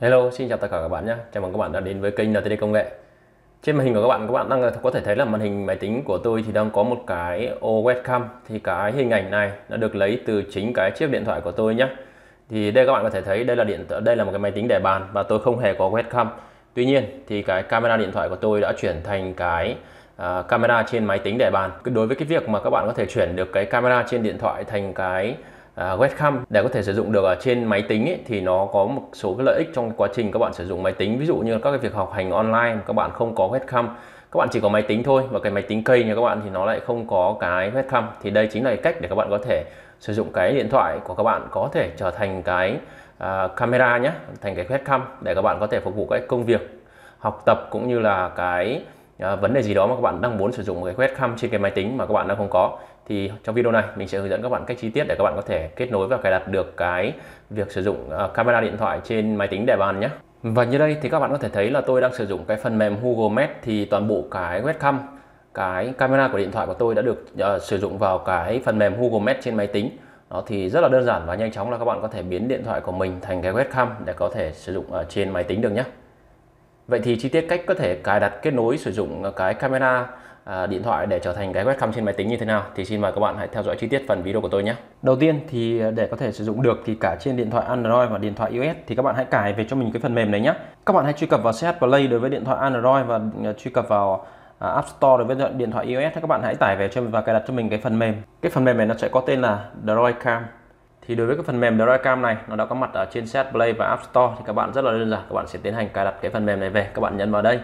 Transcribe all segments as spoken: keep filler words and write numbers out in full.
Hello, xin chào tất cả các bạn nhé. Chào mừng các bạn đã đến với kênh en tê đê Công nghệ. Trên màn hình của các bạn, các bạn đang có thể thấy là màn hình máy tính của tôi thì đang có một cái ô webcam. Thì cái hình ảnh này đã được lấy từ chính cái chiếc điện thoại của tôi nhé. Thì đây các bạn có thể thấy đây là điện, đây là một cái máy tính để bàn và tôi không hề có webcam. Tuy nhiên thì cái camera điện thoại của tôi đã chuyển thành cái uh, camera trên máy tính để bàn. Đối với cái việc mà các bạn có thể chuyển được cái camera trên điện thoại thành cái Uh, webcam để có thể sử dụng được ở trên máy tính ấy, thì nó có một số cái lợi ích trong quá trình các bạn sử dụng máy tính. Ví dụ như là các cái việc học hành online các bạn không có webcam, các bạn chỉ có máy tính thôi, và cái máy tính cây như các bạn thì nó lại không có cái webcam. Thì đây chính là cái cách để các bạn có thể sử dụng cái điện thoại của các bạn có thể trở thành cái uh, camera nhé, thành cái webcam để các bạn có thể phục vụ các công việc học tập cũng như là cái À, vấn đề gì đó mà các bạn đang muốn sử dụng một cái webcam trên cái máy tính mà các bạn đang không có. Thì trong video này mình sẽ hướng dẫn các bạn cách chi tiết để các bạn có thể kết nối và cài đặt được cái việc sử dụng uh, camera điện thoại trên máy tính để bàn nhé. Và như đây thì các bạn có thể thấy là tôi đang sử dụng cái phần mềm Google Meet. Thì toàn bộ cái webcam, cái camera của điện thoại của tôi đã được uh, sử dụng vào cái phần mềm Google Meet trên máy tính. Đó thì rất là đơn giản và nhanh chóng là các bạn có thể biến điện thoại của mình thành cái webcam để có thể sử dụng ở trên máy tính được nhé. Vậy thì chi tiết cách có thể cài đặt, kết nối, sử dụng cái camera à, điện thoại để trở thành cái webcam trên máy tính như thế nào thì xin mời các bạn hãy theo dõi chi tiết phần video của tôi nhé. Đầu tiên thì để có thể sử dụng được thì cả trên điện thoại Android và điện thoại iOS thì các bạn hãy cài về cho mình cái phần mềm này nhé. Các bạn hãy truy cập vào xê hát Play đối với điện thoại Android và truy cập vào App Store đối với điện thoại iOS. Các bạn hãy tải về cho mình và cài đặt cho mình cái phần mềm. Cái phần mềm này nó sẽ có tên là DroidCam. Thì đối với cái phần mềm DroidCam này, nó đã có mặt ở trên xê hát Play và App Store thì các bạn rất là đơn giản, các bạn sẽ tiến hành cài đặt cái phần mềm này về, các bạn nhấn vào đây.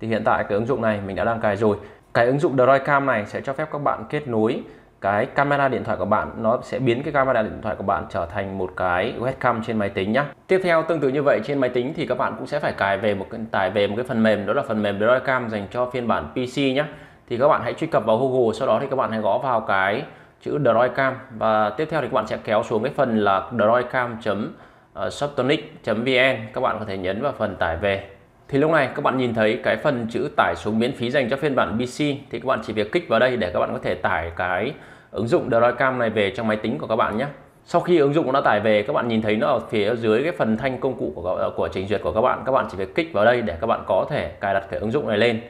Thì hiện tại cái ứng dụng này mình đã đăng cài rồi. Cái ứng dụng DroidCam này sẽ cho phép các bạn kết nối cái camera điện thoại của bạn, nó sẽ biến cái camera điện thoại của bạn trở thành một cái webcam trên máy tính nhé. Tiếp theo tương tự như vậy trên máy tính thì các bạn cũng sẽ phải cài về một cái tải về một cái phần mềm, đó là phần mềm DroidCam dành cho phiên bản pê xê nhé. Thì các bạn hãy truy cập vào Google, sau đó thì các bạn hãy gõ vào cái chữ DroidCam và tiếp theo thì các bạn sẽ kéo xuống cái phần là DroidCam chấm Softonic chấm vn. Các bạn có thể nhấn vào phần tải về. Thì lúc này các bạn nhìn thấy cái phần chữ tải xuống miễn phí dành cho phiên bản pê xê thì các bạn chỉ việc kích vào đây để các bạn có thể tải cái ứng dụng DroidCam này về trong máy tính của các bạn nhé. Sau khi ứng dụng đã tải về, các bạn nhìn thấy nó ở phía dưới cái phần thanh công cụ của, của trình duyệt của các bạn. Các bạn chỉ việc kích vào đây để các bạn có thể cài đặt cái ứng dụng này lên.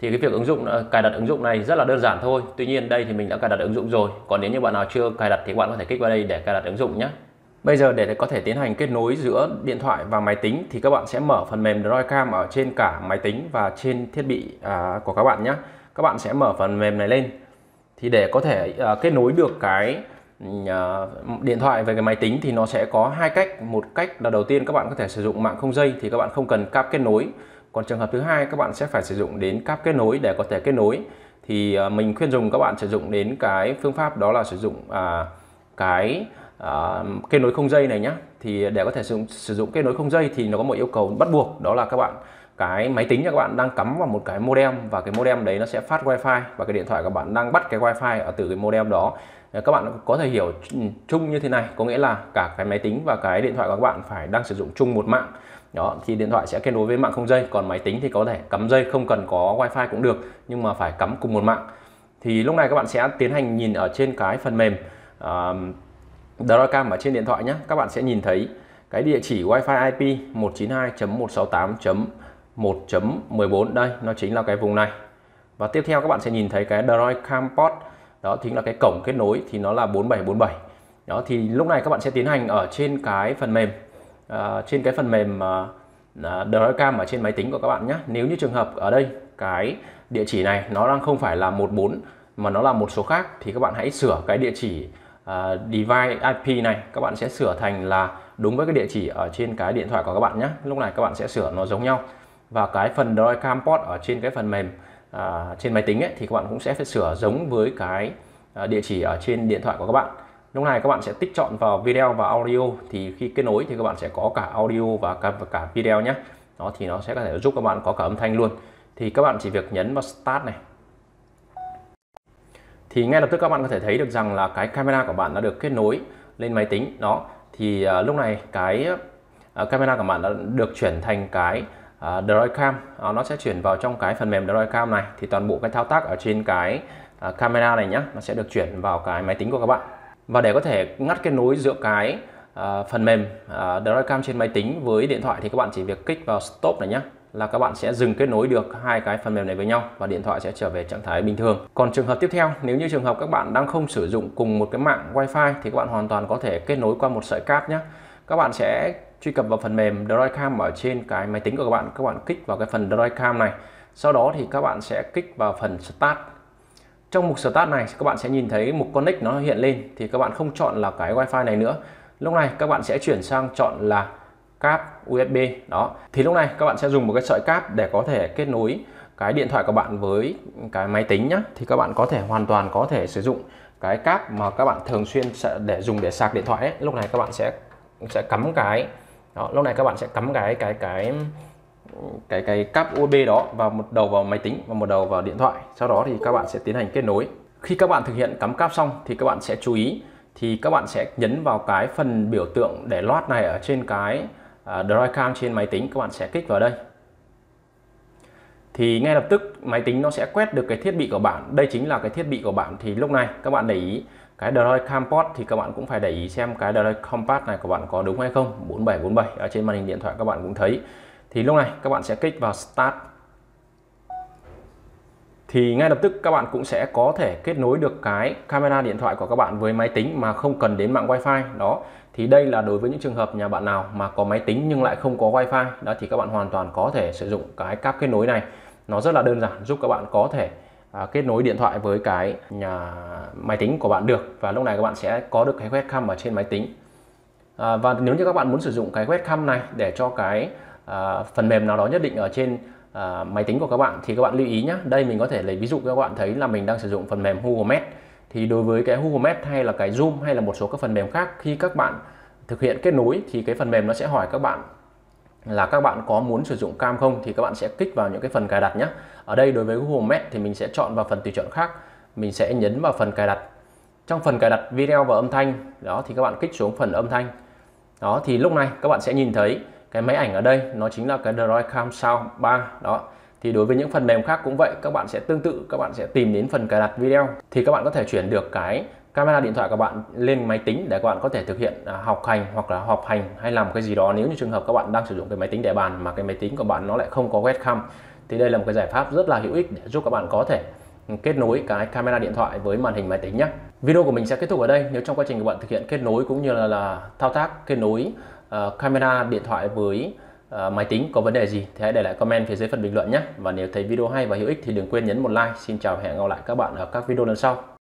Thì cái việc ứng dụng cài đặt ứng dụng này rất là đơn giản thôi. Tuy nhiên đây thì mình đã cài đặt ứng dụng rồi. Còn nếu như bạn nào chưa cài đặt thì các bạn có thể kích vào đây để cài đặt ứng dụng nhé. Bây giờ để có thể tiến hành kết nối giữa điện thoại và máy tính thì các bạn sẽ mở phần mềm DroidCam ở trên cả máy tính và trên thiết bị à, của các bạn nhé. Các bạn sẽ mở phần mềm này lên. Thì để có thể à, kết nối được cái à, điện thoại với cái máy tính thì nó sẽ có hai cách. Một cách là đầu tiên các bạn có thể sử dụng mạng không dây thì các bạn không cần cáp kết nối. Còn trường hợp thứ hai các bạn sẽ phải sử dụng đến cáp kết nối để có thể kết nối. Thì mình khuyên dùng các bạn sử dụng đến cái phương pháp đó là sử dụng à, cái à, kết nối không dây này nhé. Thì để có thể sử dụng, sử dụng kết nối không dây thì nó có một yêu cầu bắt buộc, đó là các bạn cái máy tính của các bạn đang cắm vào một cái modem và cái modem đấy nó sẽ phát wifi và cái điện thoại của bạn đang bắt cái wifi ở từ cái modem đó. Các bạn có thể hiểu chung như thế này, có nghĩa là cả cái máy tính và cái điện thoại của các bạn phải đang sử dụng chung một mạng. Đó, thì điện thoại sẽ kết nối với mạng không dây, còn máy tính thì có thể cắm dây không cần có wifi cũng được, nhưng mà phải cắm cùng một mạng. Thì lúc này các bạn sẽ tiến hành nhìn ở trên cái phần mềm uh, DroidCam ở trên điện thoại nhé. Các bạn sẽ nhìn thấy cái địa chỉ wifi i pê một chín hai chấm một sáu tám chấm một chấm mười bốn, đây nó chính là cái vùng này. Và tiếp theo các bạn sẽ nhìn thấy cái DroidCam port, đó chính là cái cổng kết nối thì nó là bốn bảy bốn bảy. Đó thì lúc này các bạn sẽ tiến hành ở trên cái phần mềm Uh, trên cái phần mềm uh, DroidCam ở trên máy tính của các bạn nhé. Nếu như trường hợp ở đây cái địa chỉ này nó đang không phải là một bốn mà nó là một số khác thì các bạn hãy sửa cái địa chỉ uh, device i pê này, các bạn sẽ sửa thành là đúng với cái địa chỉ ở trên cái điện thoại của các bạn nhé. Lúc này các bạn sẽ sửa nó giống nhau. Và cái phần DroidCam port ở trên cái phần mềm uh, trên máy tính ấy, thì các bạn cũng sẽ phải sửa giống với cái uh, địa chỉ ở trên điện thoại của các bạn. Lúc này các bạn sẽ tích chọn vào video và audio, thì khi kết nối thì các bạn sẽ có cả audio và cả, và cả video nhé. Đó thì nó sẽ có thể giúp các bạn có cả âm thanh luôn. Thì các bạn chỉ việc nhấn vào Start này. Thì ngay lập tức các bạn có thể thấy được rằng là cái camera của bạn đã được kết nối lên máy tính. Đó thì uh, lúc này cái uh, camera của bạn đã được chuyển thành cái uh, DroidCam. Uh, nó sẽ chuyển vào trong cái phần mềm DroidCam này. Thì toàn bộ cái thao tác ở trên cái uh, camera này nhé, nó sẽ được chuyển vào cái máy tính của các bạn. Và để có thể ngắt kết nối giữa cái uh, phần mềm uh, DroidCam trên máy tính với điện thoại thì các bạn chỉ việc kích vào stop này nhé, là các bạn sẽ dừng kết nối được hai cái phần mềm này với nhau và điện thoại sẽ trở về trạng thái bình thường. Còn trường hợp tiếp theo, nếu như trường hợp các bạn đang không sử dụng cùng một cái mạng wifi thì các bạn hoàn toàn có thể kết nối qua một sợi cáp nhé. Các bạn sẽ truy cập vào phần mềm DroidCam ở trên cái máy tính của các bạn, các bạn kích vào cái phần DroidCam này. Sau đó thì các bạn sẽ kích vào phần Start. Trong mục Start này các bạn sẽ nhìn thấy mục Connect nó hiện lên, thì các bạn không chọn là cái wifi này nữa. Lúc này các bạn sẽ chuyển sang chọn là cáp u ét bê đó. Thì lúc này các bạn sẽ dùng một cái sợi cáp để có thể kết nối cái điện thoại của bạn với cái máy tính nhá. Thì các bạn có thể hoàn toàn có thể sử dụng cái cáp mà các bạn thường xuyên sẽ để dùng để sạc điện thoại ấy. Lúc này các bạn sẽ sẽ cắm cái đó. Lúc này các bạn sẽ cắm cái cái cái cái cái cáp u ét bê đó vào một đầu vào máy tính và một đầu vào điện thoại. Sau đó thì các bạn sẽ tiến hành kết nối. Khi các bạn thực hiện cắm cáp xong thì các bạn sẽ chú ý, thì các bạn sẽ nhấn vào cái phần biểu tượng để loát này ở trên cái Uh, DroidCam trên máy tính, các bạn sẽ kích vào đây thì ngay lập tức máy tính nó sẽ quét được cái thiết bị của bạn. Đây chính là cái thiết bị của bạn. Thì lúc này các bạn để ý cái DroidCam port thì các bạn cũng phải để ý xem cái DroidCam port này của bạn có đúng hay không. Bốn bảy bốn bảy ở trên màn hình điện thoại các bạn cũng thấy. Thì lúc này các bạn sẽ kích vào Start thì ngay lập tức các bạn cũng sẽ có thể kết nối được cái camera điện thoại của các bạn với máy tính mà không cần đến mạng wifi đó. Thì đây là đối với những trường hợp nhà bạn nào mà có máy tính nhưng lại không có wifi đó, thì các bạn hoàn toàn có thể sử dụng cái cáp kết nối này. Nó rất là đơn giản, giúp các bạn có thể à, kết nối điện thoại với cái nhà máy tính của bạn được. Và lúc này các bạn sẽ có được cái webcam ở trên máy tính. à, Và nếu như các bạn muốn sử dụng cái webcam này để cho cái à, phần mềm nào đó nhất định ở trên à, máy tính của các bạn thì các bạn lưu ý nhé. Đây mình có thể lấy ví dụ cho các bạn thấy là mình đang sử dụng phần mềm Google Meet. Thì đối với cái Google Meet hay là cái Zoom hay là một số các phần mềm khác, khi các bạn thực hiện kết nối thì cái phần mềm nó sẽ hỏi các bạn là các bạn có muốn sử dụng cam không, thì các bạn sẽ kích vào những cái phần cài đặt nhé. Ở đây đối với Google Meet thì mình sẽ chọn vào phần tùy chọn khác, mình sẽ nhấn vào phần cài đặt. Trong phần cài đặt video và âm thanh đó thì các bạn kích xuống phần âm thanh đó. Thì lúc này các bạn sẽ nhìn thấy cái máy ảnh ở đây nó chính là cái DroidCam Sound ba đó. Thì đối với những phần mềm khác cũng vậy, các bạn sẽ tương tự, các bạn sẽ tìm đến phần cài đặt video thì các bạn có thể chuyển được cái camera điện thoại của bạn lên máy tính để các bạn có thể thực hiện học hành hoặc là họp hành hay làm cái gì đó. Nếu như trường hợp các bạn đang sử dụng cái máy tính để bàn mà cái máy tính của bạn nó lại không có webcam thì đây là một cái giải pháp rất là hữu ích để giúp các bạn có thể kết nối cái camera điện thoại với màn hình máy tính nhé. Video của mình sẽ kết thúc ở đây. Nếu trong quá trình các bạn thực hiện kết nối cũng như là, là thao tác kết nối uh, camera điện thoại với Uh, máy tính có vấn đề gì thì hãy để lại comment phía dưới phần bình luận nhé. Và nếu thấy video hay và hữu ích thì đừng quên nhấn một like. Xin chào và hẹn gặp lại các bạn ở các video lần sau.